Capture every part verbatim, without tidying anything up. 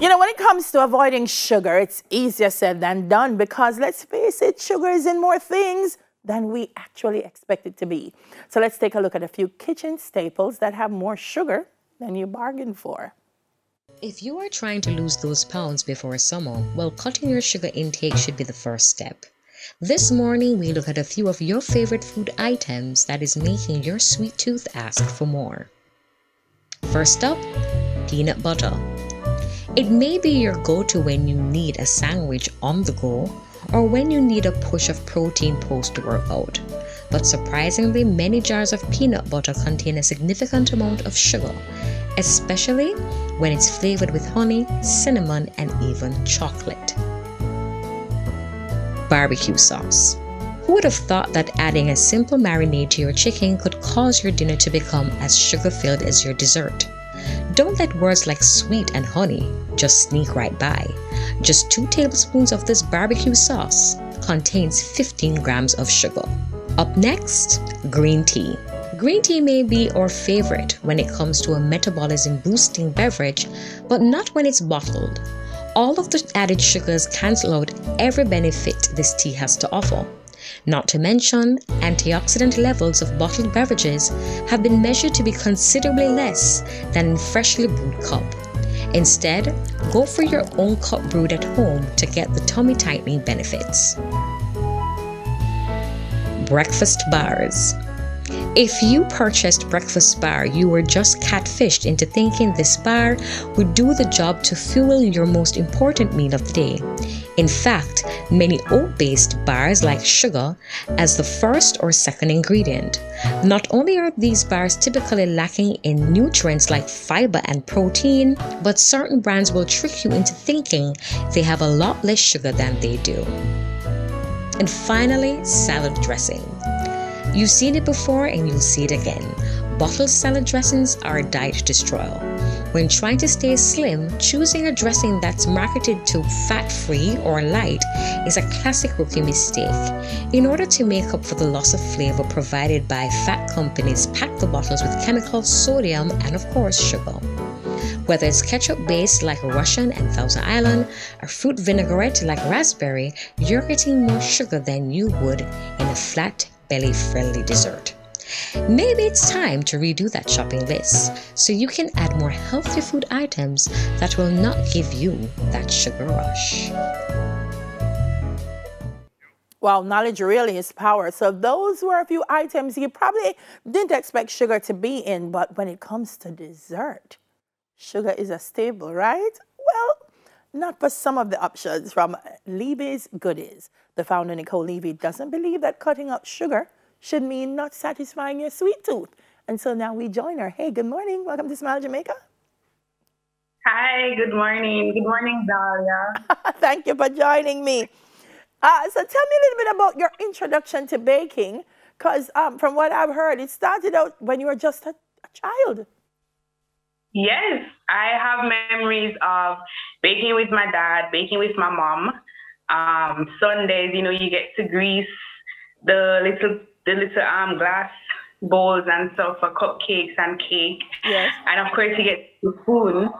You know, when it comes to avoiding sugar, it's easier said than done because, let's face it, sugar is in more things than we actually expect it to be. So let's take a look at a few kitchen staples that have more sugar than you bargained for. If you are trying to lose those pounds before summer, well, cutting your sugar intake should be the first step. This morning, we look at a few of your favorite food items that is making your sweet tooth ask for more. First up, peanut butter. It may be your go-to when you need a sandwich on the go, or when you need a push of protein post-workout. But surprisingly, many jars of peanut butter contain a significant amount of sugar, especially when it's flavored with honey, cinnamon, and even chocolate. Barbecue sauce. Who would have thought that adding a simple marinade to your chicken could cause your dinner to become as sugar-filled as your dessert? Don't let words like sweet and honey just sneak right by. Just two tablespoons of this barbecue sauce contains fifteen grams of sugar. Up next, green tea. Green tea may be our favorite when it comes to a metabolism-boosting beverage, but not when it's bottled. All of the added sugars cancel out every benefit this tea has to offer. Not to mention, antioxidant levels of bottled beverages have been measured to be considerably less than in freshly brewed cup. Instead, go for your own cup brewed at home to get the tummy tightening benefits. Breakfast bars. If you purchased breakfast bar, you were just catfished into thinking this bar would do the job to fuel your most important meal of the day. In fact, many oat-based bars like sugar as the first or second ingredient. Not only are these bars typically lacking in nutrients like fiber and protein, but certain brands will trick you into thinking they have a lot less sugar than they do. And finally, salad dressing. You've seen it before and you'll see it again. Bottled salad dressings are a diet destroyer. When trying to stay slim, choosing a dressing that's marketed to fat-free or light is a classic rookie mistake. In order to make up for the loss of flavor provided by fat companies, pack the bottles with chemicals, sodium, and of course, sugar. Whether it's ketchup-based like Russian and Thousand Island, or fruit vinaigrette like raspberry, you're getting more sugar than you would in a flat, belly-friendly dessert. Maybe it's time to redo that shopping list so you can add more healthy food items that will not give you that sugar rush. Well, knowledge really is power. So those were a few items you probably didn't expect sugar to be in, but when it comes to dessert, sugar is a staple, right? Well, not for some of the options from Levy's Goodies. The founder, Nicole Levy, doesn't believe that cutting out sugar should mean not satisfying your sweet tooth. And so now we join her. Hey, good morning. Welcome to Smile Jamaica. Hi, good morning. Good morning, Dalia. Thank you for joining me. Uh, so tell me a little bit about your introduction to baking, because um, from what I've heard, it started out when you were just a, a child. Yes, I have memories of baking with my dad, baking with my mom. Um, Sundays, you know, you get to grease the little the little um glass bowls and stuff for cupcakes and cake. Yes. And of course you get the spoon.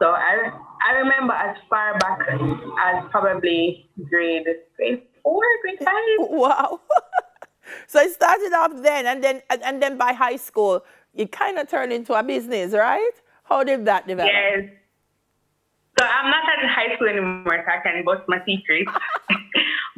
So I I remember as far back as probably grade grade four, grade five. Wow. So it started off then, and then and, and then by high school it kinda turned into a business, right? How did that develop? Yes. So I'm not at high school anymore, so I can boast my secrets.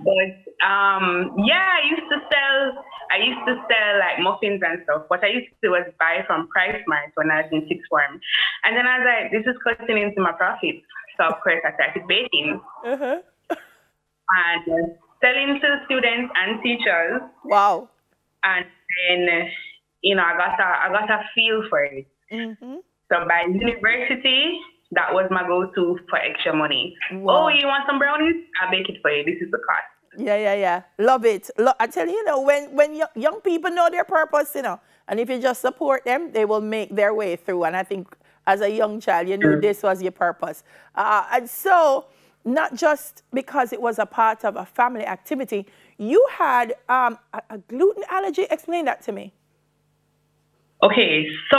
But um, yeah, I used to sell, I used to sell like muffins and stuff. What I used to do was buy from Price Mart when I was in sixth form. And then I was like, this is cutting into my profits. So of course I started baking. Uh-huh. And selling to students and teachers. Wow. And then, you know, I got a, I got a feel for it. Mm-hmm. So by university, that was my go-to for extra money. Wow. Oh, you want some brownies? I'll bake it for you. This is the cost. Yeah, yeah, yeah. Love it. Lo I tell you, you know, when, when young, young people know their purpose, you know, and if you just support them, they will make their way through. And I think as a young child, you knew mm. this was your purpose. Uh, and so not just because it was a part of a family activity, you had um, a, a gluten allergy. Explain that to me. Okay, so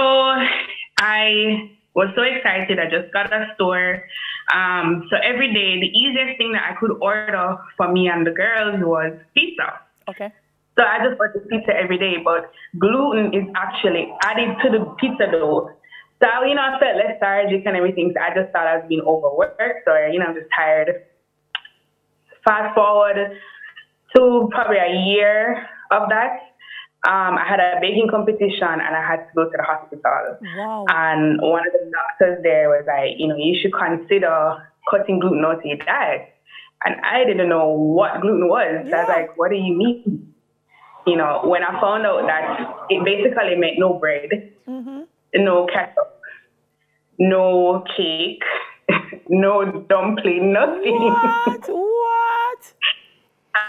I was so excited. I just got a store Um, so every day, the easiest thing that I could order for me and the girls was pizza. Okay. So I just ordered pizza every day, but gluten is actually added to the pizza dough. So, you know, I felt less lethargic and everything. So I just thought I was being overworked or, you know, I'm just tired. Fast forward to probably a year of that. Um, I had a baking competition and I had to go to the hospital. Wow. And one of the doctors there was like, you know, you should consider cutting gluten out of your diet. And I didn't know what gluten was. Yeah. I was like, what do you mean? You know, when I found out that it basically meant no bread, mm-hmm. no ketchup, no cake, no dumpling, nothing. What? What?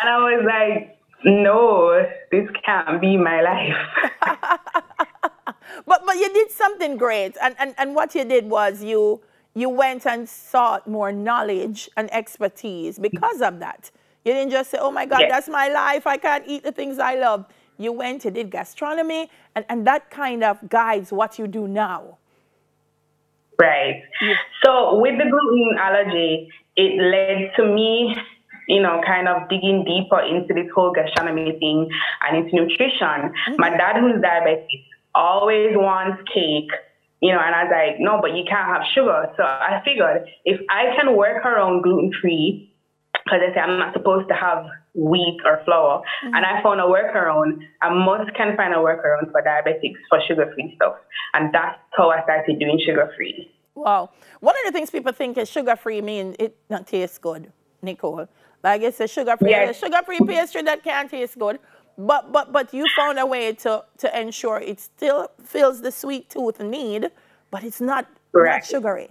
And I was like, no, this can't be my life. but but you did something great, and, and and what you did was you you went and sought more knowledge and expertise because of that. You didn't just say, oh my God, yes. that's my life, I can't eat the things I love. You went, you did gastronomy, and, and that kind of guides what you do now. Right. Yeah. So with the gluten allergy, it led to me, you know, kind of digging deeper into this whole gastronomy thing and into nutrition. Mm-hmm. My dad, who's diabetic, always wants cake, you know, and I was like, no, but you can't have sugar. So I figured if I can work around gluten-free, because I say I'm not supposed to have wheat or flour, mm-hmm. and I found a workaround, I must can find a workaround for diabetics for sugar-free stuff. And that's how I started doing sugar-free. Wow. One of the things people think is sugar-free means it not tastes good, Nicole. Like it's a sugar-free, yes. sugar-free pastry that can't taste good, but but but you found a way to to ensure it still fills the sweet tooth need, but it's not, not sugary.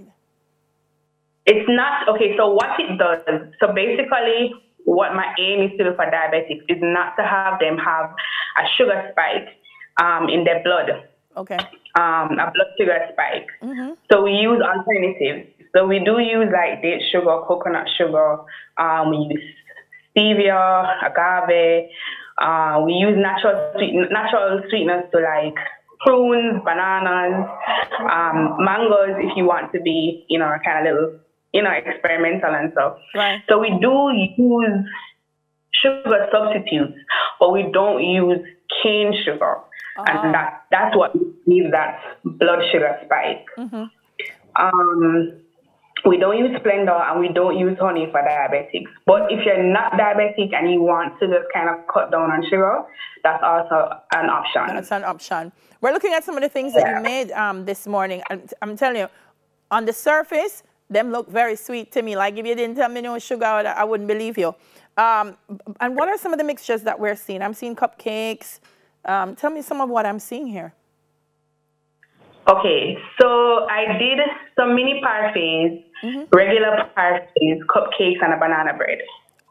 It's not okay. So what it does? So basically, what my aim is to do for diabetics is not to have them have a sugar spike um, in their blood. Okay. Um, a blood sugar spike. Mm-hmm. So we use alternatives. So we do use like date sugar, coconut sugar, um, we use stevia, agave, uh, we use natural sweet, natural sweeteners to like prunes, bananas, um, mangoes if you want to be, you know, kind of little, you know, experimental and stuff. Right. So we do use sugar substitutes, but we don't use cane sugar. Uh-huh. And that, that's what gives that blood sugar spike. Mm-hmm. Um, We don't use Splenda and we don't use honey for diabetics. But if you're not diabetic and you want to just kind of cut down on sugar, that's also an option. That's an option. We're looking at some of the things yeah. that you made um, this morning. And I'm telling you, on the surface, them look very sweet to me. Like if you didn't tell me no sugar, I wouldn't believe you. Um, and what are some of the mixtures that we're seeing? I'm seeing cupcakes. Um, tell me some of what I'm seeing here. Okay, so I did some mini parfaits, mm-hmm. regular parfaits, cupcakes, and a banana bread.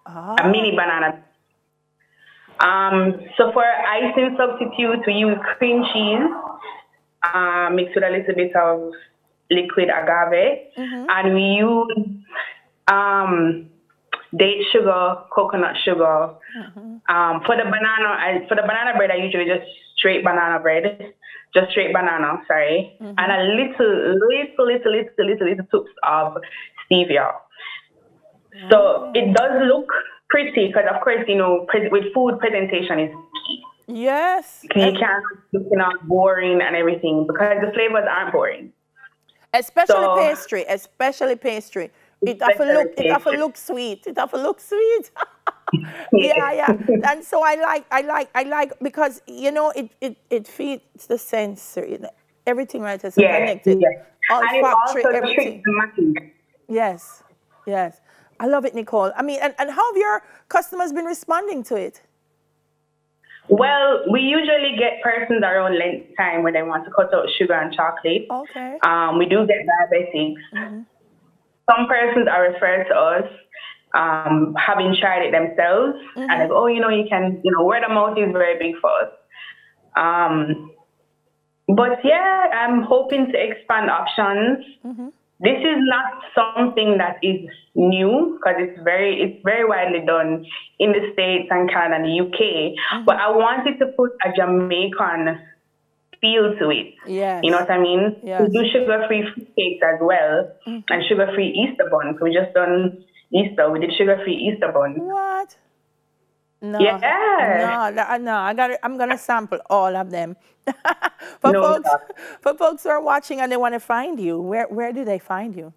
Oh. A mini banana. Um, so for icing substitutes, we use cream cheese, uh, mixed with a little bit of liquid agave, mm-hmm. and we use um, date sugar, coconut sugar. Mm-hmm. Um, for the banana, I, for the banana bread, I usually just straight banana bread. Just straight banana, sorry, mm-hmm. and a little, little, little, little, little, little tubs of stevia. Mm-hmm. So it does look pretty because, of course, you know, with food presentation is key. Yes. You and can't look you know, boring and everything because the flavors aren't boring. Especially so, pastry, especially pastry. It often look, it often look sweet. It often look sweet. yeah, yeah. And so I like, I like, I like, because, you know, it, it, it feeds the sensory. Everything, right, is yeah, connected. Yeah. All and factory, also everything. Yes, yes. I love it, Nicole. I mean, and, and how have your customers been responding to it? Well, we usually get persons around lunch time when they want to cut out sugar and chocolate. Okay. Um, we do get diabetics. Mm-hmm. Some persons are referred to us. Um, having tried it themselves, mm-hmm. and like, oh, you know, you can, you know, word of mouth is very big for us. Um, but yeah, I'm hoping to expand options. Mm-hmm. This is not something that is new because it's very, it's very widely done in the States and Canada and the U K. Mm-hmm. But I wanted to put a Jamaican feel to it. Yes. You know what I mean? Yes. We do sugar-free cakes as well, mm. and sugar-free Easter buns. We just done Easter. We did sugar-free Easter buns. What? No, yeah. no, no, I got. I'm gonna sample all of them. for no, folks, no. for folks who are watching and they want to find you, where where do they find you?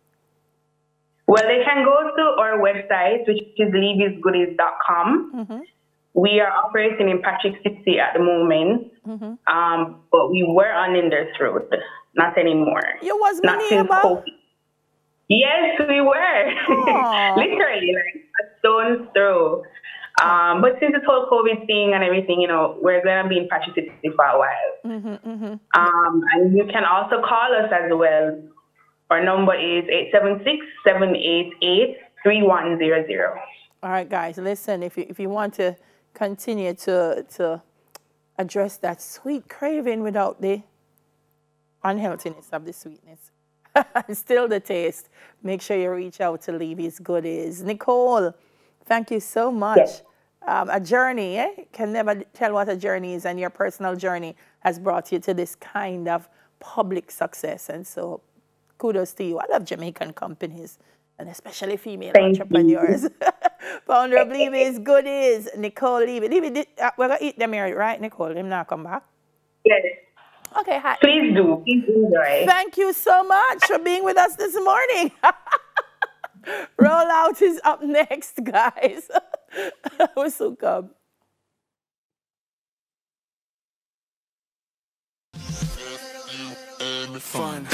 Well, they can go to our website, which is Levy's Goodies dot com. Mm-hmm. We are operating in Patrick City at the moment, mm-hmm. um, but we were on Linders Road, not anymore. You was not since COVID. Yes, we were. Literally, like a stone's throw. Um, but since this whole COVID thing and everything, you know, we're going to be in Patrick City for a while. Mm-hmm, mm-hmm. Um, and you can also call us as well. Our number is eight seven six, seven eight eight, three one zero zero. All right, guys, listen, if you, if you want to continue to, to address that sweet craving without the unhealthiness of the sweetness, still the taste, make sure you reach out to Levy's Goodies. Nicole, thank you so much. Yes. Um, a journey, eh? Can never tell what a journey is, and your personal journey has brought you to this kind of public success. And so kudos to you. I love Jamaican companies, and especially female Thank entrepreneurs. Founder of Levy's Goodies, Nicole Levy. Levy, uh, we're going to eat them here, right, Nicole? Them now come back? Yes. Okay, hi. Please do. Please do, right? Thank you so much for being with us this morning. Rollout is up next, guys. We'll soon come. Fun.